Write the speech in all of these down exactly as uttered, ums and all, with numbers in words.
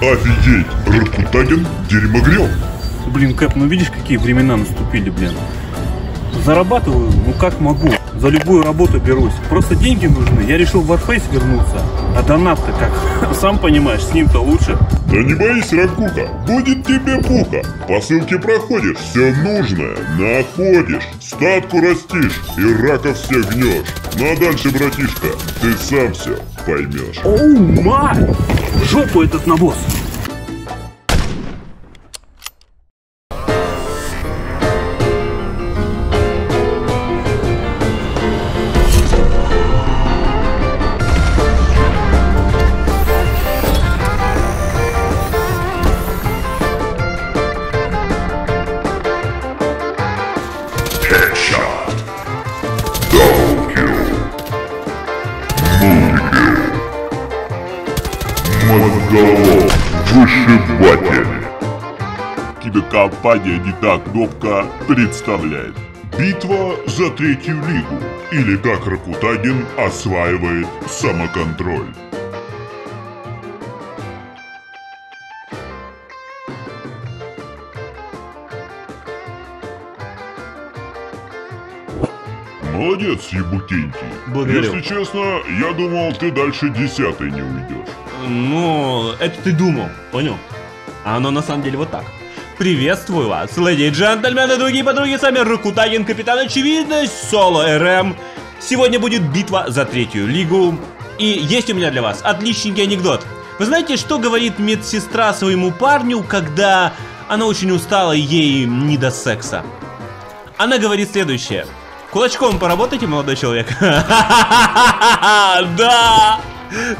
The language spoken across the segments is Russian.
Офигеть! Ракутагин дерьмогрел! Блин, Кэп, ну видишь, какие времена наступили, блин. Зарабатываю, ну как могу. За любую работу берусь. Просто деньги нужны. Я решил в Warface вернуться. А донат-то как? Сам понимаешь, с ним-то лучше. Да не боись, Ракута, будет тебе пуха. По ссылке проходишь, все нужное находишь. Статку растишь и раков всех гнешь. Ну а дальше, братишка, ты сам все поймешь. Оу, мать! В жопу этот навоз! Вышибатель. ДК Падия ДЕТАК Кнопка представляет. Битва за третью лигу. Или как Ракутагин осваивает самоконтроль. Молодец, Ибутентий. Благодарю. Если честно, я думал, ты дальше десятой не уйдешь. Ну, это ты думал, понял? А оно на самом деле вот так. Приветствую вас, леди и джентльмены, другие подруги, с вами Ракутагин, капитан Очевидность, соло эр эм. Сегодня будет битва за третью лигу. И есть у меня для вас отличненький анекдот. Вы знаете, что говорит медсестра своему парню, когда она очень устала и ей не до секса? Она говорит следующее. Кулачком поработайте, молодой человек. Да!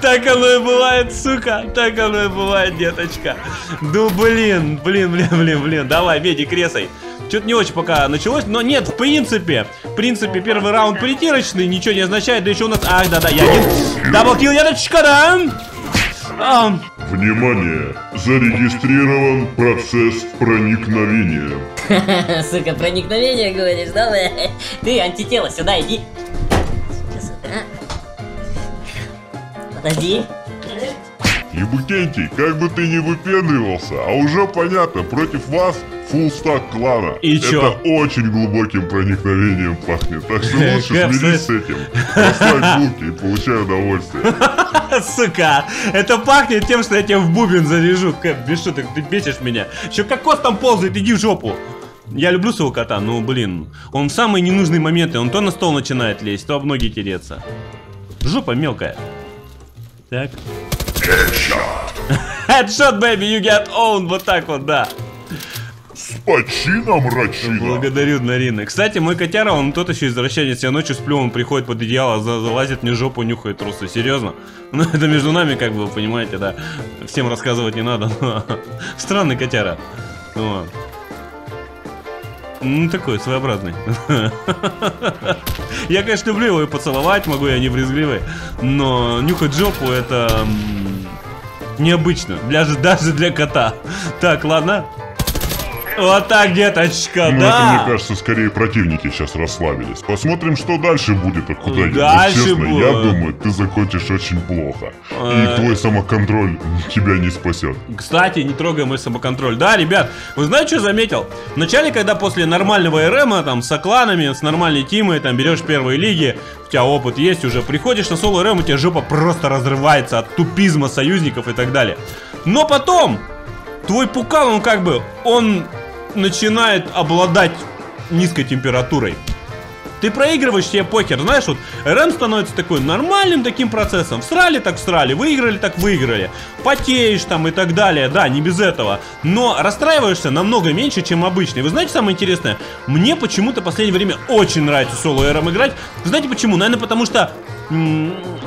Так оно и бывает, сука. Так оно и бывает, деточка. Ну, блин, блин, блин, блин, блин. Давай, медик, резай. Что-то не очень пока началось, но нет, в принципе. В принципе, первый раунд притирочный, ничего не означает. Да еще у нас... Ах, да-да, я один. Даблкил, деточка, да? А... Внимание! Зарегистрирован процесс проникновения. Сука, проникновение, говоришь, да? Ты, антитело, сюда иди. Подожди. Ибутентий, как бы ты ни выпендривался, а уже понятно, против вас фуллстак клана. И это чё? Очень глубоким проникновением пахнет. Так что лучше смирись с этим. Поставь булки и получай удовольствие. Сука, это пахнет тем, что я тебя в бубен заряжу. Кэп, без шуток, ты бесишь меня. Еще Кокос там ползает, иди в жопу. Я люблю своего кота, но, блин, он в самые ненужные моменты. Он то на стол начинает лезть, то об ноги тереться. Жопа мелкая. Так. Headshot. Headshot, baby, you get owned. Вот так вот, да. С почином, Рачина. Благодарю, Нарина. Кстати, мой котяра, он тот еще извращенец. Я ночью сплю, он приходит под одеяло, залазит мне жопу, нюхает трусы. Серьезно? Ну, это между нами, как бы, вы понимаете, да. Всем рассказывать не надо. Но... Странный котяра. Но... Ну, такой, своеобразный. Я, конечно, люблю его и поцеловать могу, я не брезгливый. Но нюхать жопу это... необычно. Для, даже для кота. Так, ладно. Вот так, деточка, ну, да. Это, мне кажется, скорее противники сейчас расслабились. Посмотрим, что дальше будет, откуда дальше честно, будет. Я думаю, ты закончишь очень плохо. Э... И твой самоконтроль тебя не спасет. Кстати, не трогай мой самоконтроль. Да, ребят, вы знаете, что заметил? Вначале, когда после нормального РМа, там, с окланами, с нормальной тимой, там, берешь первые лиги, у тебя опыт есть уже, приходишь на соло РМ, у тебя жопа просто разрывается от тупизма союзников и так далее. Но потом, твой пукал, он как бы, он... начинает обладать низкой температурой. Ты проигрываешь, тебе похер. Знаешь, вот РМ становится такой нормальным таким процессом. Всрали так всрали, выиграли так выиграли. Потеешь там и так далее. Да, не без этого. Но расстраиваешься намного меньше, чем обычно. И вы знаете, самое интересное? Мне почему-то в последнее время очень нравится соло РМ играть. Вы знаете почему? Наверное, потому что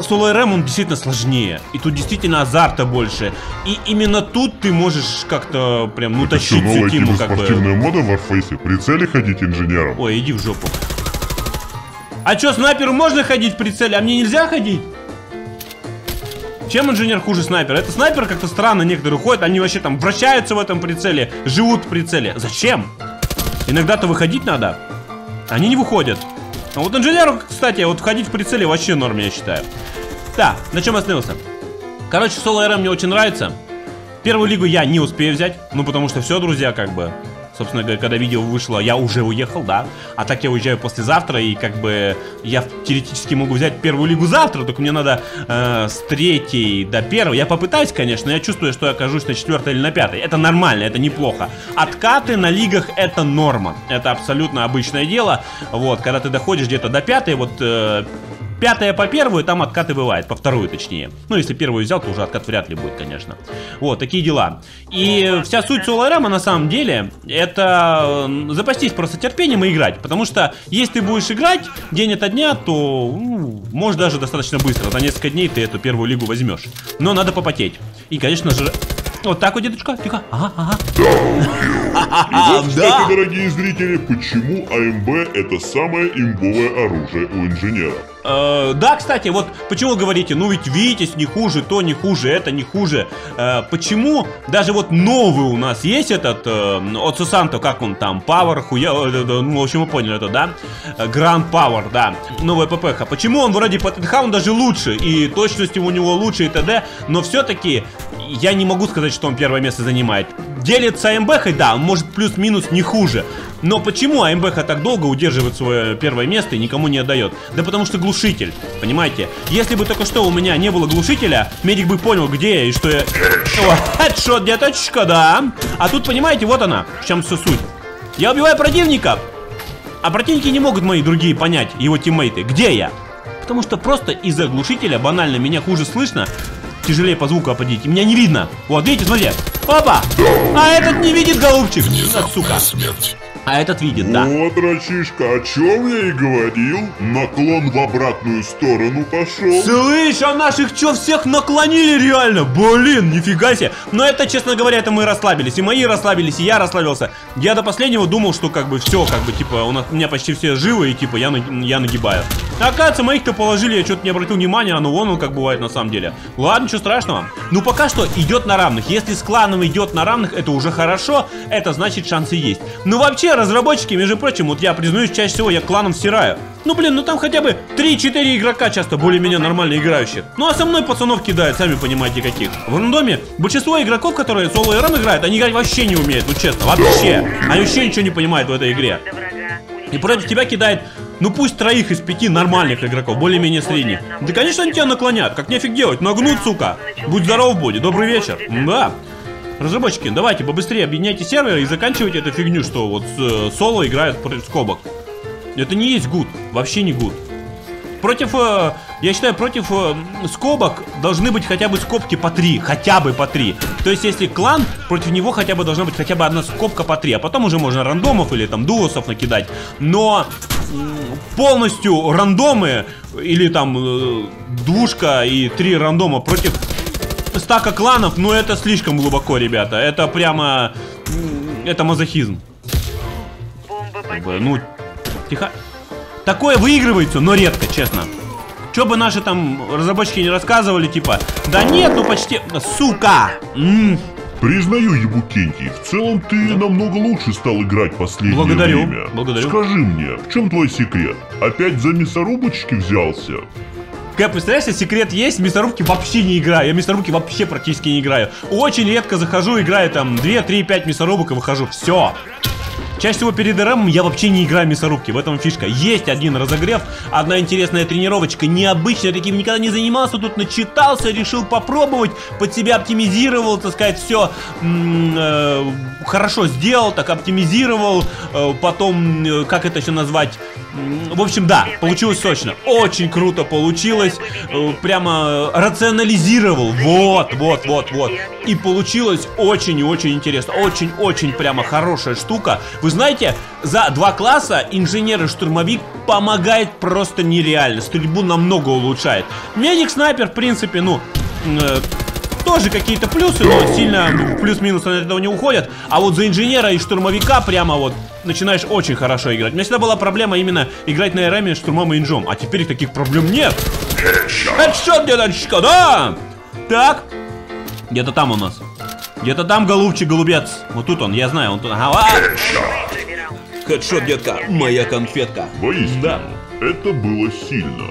соло РМ, он действительно сложнее. И тут действительно азарта больше. И именно тут ты можешь как-то прям, ну, тащить всю тиму, как бы. Спортивная мода в Warface. При цели ходить инженером. Ой, иди в жопу. А чё, снайперу можно ходить в прицеле, а мне нельзя ходить? Чем инженер хуже снайпера? Это снайпер как-то странно, некоторые ходят, они вообще там вращаются в этом прицеле, живут в прицеле. Зачем? Иногда-то выходить надо. Они не выходят. А вот инженеру, кстати, вот ходить в прицеле вообще норм, я считаю. Так, на чем остановился? Короче, соло РМ мне очень нравится. Первую лигу я не успею взять, ну потому что все, друзья, как бы, собственно говоря, когда видео вышло, я уже уехал, да. А так я уезжаю послезавтра, и как бы я теоретически могу взять первую лигу завтра, только мне надо э, с третьей до первой. Я попытаюсь, конечно, я чувствую, что я окажусь на четвертой или на пятой. Это нормально, это неплохо. Откаты на лигах это норма, это абсолютно обычное дело. Вот, когда ты доходишь где-то до пятой, вот... Э, Пятая по первую, там откаты бывают, по вторую точнее. Ну, если первую взял, то уже откат вряд ли будет, конечно. Вот, такие дела. И вся суть соло-рама, на самом деле, это запастись просто терпением и играть. Потому что, если ты будешь играть день ото дня, то, ну, может, даже достаточно быстро. За несколько дней ты эту первую лигу возьмешь. Но надо попотеть. И, конечно же... Вот так вот, дедушка, тихо, ага, ага. И вот, кстати, дорогие зрители, почему АМБ это самое имбовое оружие у инженера. Э, да, кстати, вот почему говорите, ну ведь Витязь не хуже, то не хуже, это не хуже. Э, почему даже вот новый у нас есть этот, э, от Сусанто, как он там, пауэр, хуя, э, ну в общем вы поняли это, да? Гранд пауэр, да, новая ППХ. Почему он вроде по ТХ, он даже лучше, и точность у него лучше и т.д., но все-таки я не могу сказать, что он первое место занимает. Делится АМБХ, да, может плюс-минус не хуже. Но почему АМБХ так долго удерживает свое первое место и никому не отдает? Да потому что глушитель, понимаете? Если бы только что у меня не было глушителя, медик бы понял, где я и что я... Хедшот, деточка, да. А тут, понимаете, вот она, в чем все суть. Я убиваю противника, а противники не могут мои другие понять, его тиммейты, где я. Потому что просто из-за глушителя, банально, меня хуже слышно, тяжелее по звуку определить, меня не видно. Вот, видите, смотрите. Опа! А этот не видит, голубчик. Сука. Смерть. А этот видит, да. Вот, Рачишка, о чем я и говорил. Наклон в обратную сторону пошел. Слышь, а наших чё, всех наклонили реально? Блин, нифига себе. Но это, честно говоря, это мы расслабились. И мои расслабились, и я расслабился. Я до последнего думал, что как бы все, как бы, типа, у нас, у меня почти все живы, и типа, я, я нагибаю. Оказывается, моих-то положили, я что-то не обратил внимания, а ну вон он как бывает на самом деле. Ладно, ничего страшного. Ну, пока что идет на равных. Если с кланом идет на равных, это уже хорошо, это значит шансы есть. Ну, вообще, разработчики, между прочим, вот я признаюсь, чаще всего я кланом стираю. Ну, блин, ну там хотя бы три-четыре игрока часто более-менее нормально играющих. Ну, а со мной пацанов кидают, сами понимаете, каких. В рандоме большинство игроков, которые соло и рам играют, они играть вообще не умеют, ну честно, вообще. Они вообще ничего не понимают в этой игре. И против тебя кидает, ну пусть троих из пяти нормальных игроков, более-менее средних. Да, конечно, они тебя наклонят, как нефиг делать, нагнут, сука. Будь здоров, Боди, добрый вечер. Да. Разработчики, давайте побыстрее объединяйте серверы и заканчивайте эту фигню, что вот э, соло играют против скобок. Это не есть гуд, вообще не гуд. Против, э, я считаю, против э, скобок должны быть хотя бы скобки по три, хотя бы по три. То есть, если клан, против него хотя бы должна быть хотя бы одна скобка по три, а потом уже можно рандомов или там дуосов накидать. Но э, полностью рандомы или там э, двушка и три рандома против... стака кланов, но это слишком глубоко, ребята. Это прямо... Это мазохизм. Бомба, ну, тихо. Такое выигрывается, но редко, честно. Че бы наши там разработчики не рассказывали, типа... Да нет, ну почти... Сука! М-м. Признаю, Ибутентий, в целом ты намного лучше стал играть последнее благодарю, время. Благодарю. Скажи мне, в чем твой секрет? Опять за мясорубочки взялся? Кэп, представляешь, секрет есть, в мясорубки вообще не играю. Я в мясорубки вообще практически не играю. Очень редко захожу, играю там две, три, пять мясорубок и выхожу. Все. Чаще всего перед РМ я вообще не играю в мясорубки. В этом фишка. Есть один разогрев, одна интересная тренировочка. Необычная, таким никогда не занимался. Тут начитался, решил попробовать. Под себя оптимизировал, так сказать, все хорошо сделал, так оптимизировал. Потом, как это еще назвать... В общем, да, получилось сочно. Очень круто получилось. Прямо рационализировал. Вот, вот, вот, вот. И получилось очень и очень интересно. Очень-очень прямо хорошая штука. Вы знаете, за два класса инженер и штурмовик помогает просто нереально. Стрельбу намного улучшает. Медик-снайпер, в принципе, ну... Э тоже какие-то плюсы, но сильно плюс-минус от этого не уходят. А вот за инженера и штурмовика прямо вот начинаешь очень хорошо играть. У меня всегда была проблема именно играть на РМе штурмом и инжом. А теперь таких проблем нет. Хедшот, деточка, да! Так, где-то там у нас. Где-то там, голубчик, голубец. Вот тут он, я знаю, он тут. Ага. Хедшот, детка, моя конфетка. Воистину, да. Это было сильно.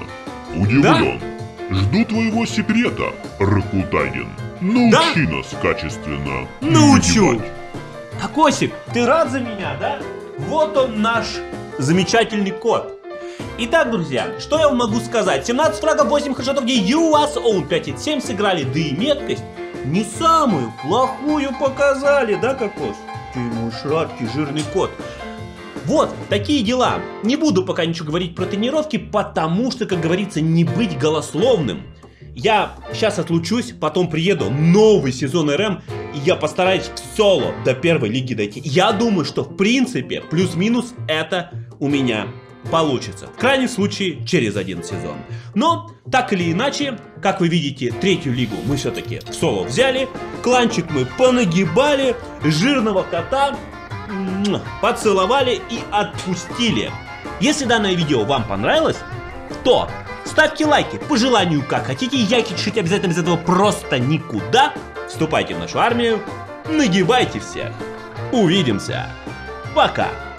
Удивлен. Да? Жду твоего секрета, Ракутагин. Научи да? нас качественно. Научу. Перебивать. Кокосик, ты рад за меня, да? Вот он наш замечательный кот. Итак, друзья, что я вам могу сказать? семнадцать фрагов, восемь хэдшотов, где ЮАСОУ пять и семь сыграли, да и меткость не самую плохую показали, да, Кокос? Ты мой шаркий жирный кот. Вот, такие дела. Не буду пока ничего говорить про тренировки, потому что, как говорится, не быть голословным. Я сейчас отлучусь, потом приеду, новый сезон РМ, и я постараюсь в соло до первой лиги дойти. Я думаю, что в принципе плюс-минус это у меня получится. В крайнем случае через один сезон. Но так или иначе, как вы видите, третью лигу мы все-таки в соло взяли, кланчик мы понагибали, жирного кота поцеловали и отпустили. Если данное видео вам понравилось, то ставьте лайки по желанию, как хотите. Я кичить обязательно без этого просто никуда. Вступайте в нашу армию, нагибайте всех. Увидимся. Пока.